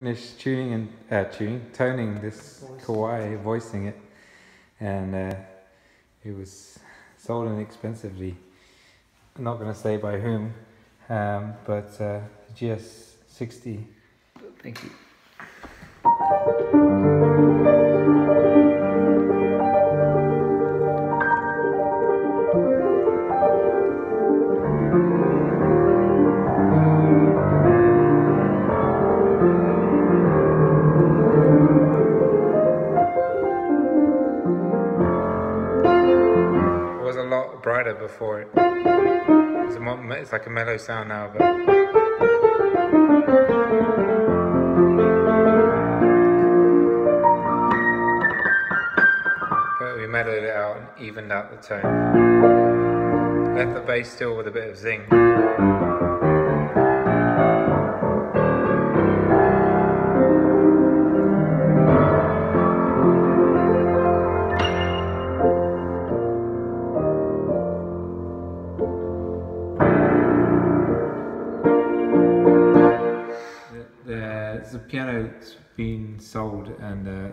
Finished toning this Kawai, voicing it, and it was sold inexpensively. I'm not going to say by whom, but GS-60. Thank you. Brighter before it. It's like a mellow sound now, but we mellowed it out and evened out the tone. Left the bass still with a bit of zing. The piano's been sold, and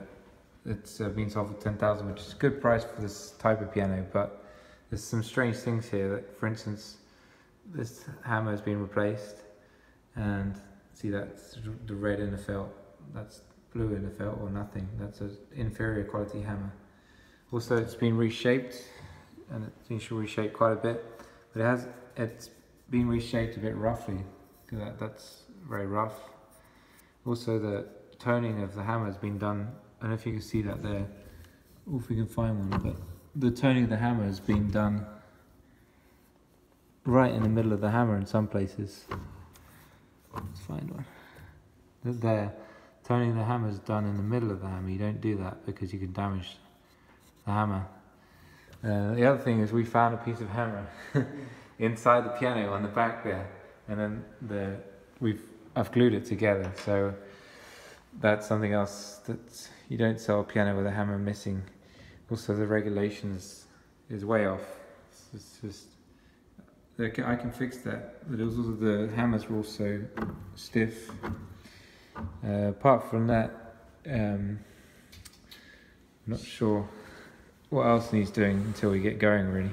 it's been sold for $10,000, which is a good price for this type of piano, but there's some strange things here. That, for instance, this hammer has been replaced, and see, that's the red inner felt, that's blue inner felt or nothing. That's an inferior quality hammer. Also, it's been reshaped, and it's been reshaped quite a bit, but it's been reshaped a bit roughly, because that's very rough. Also, the toning of the hammer has been done. I don't know if you can see that there, or if we can find one, but the toning of the hammer has been done right in the middle of the hammer in some places. Let's find one. There, toning the hammer is done in the middle of the hammer. You don't do that because you can damage the hammer. The other thing is we found a piece of hammer inside the piano on the back there, and then I've glued it together, so that's something else. That you don't sell a piano with a hammer missing. Also, the regulations is way off. It's just, I can fix that, but it was also the hammers were also stiff. Apart from that, I'm not sure what else needs doing until we get going, really.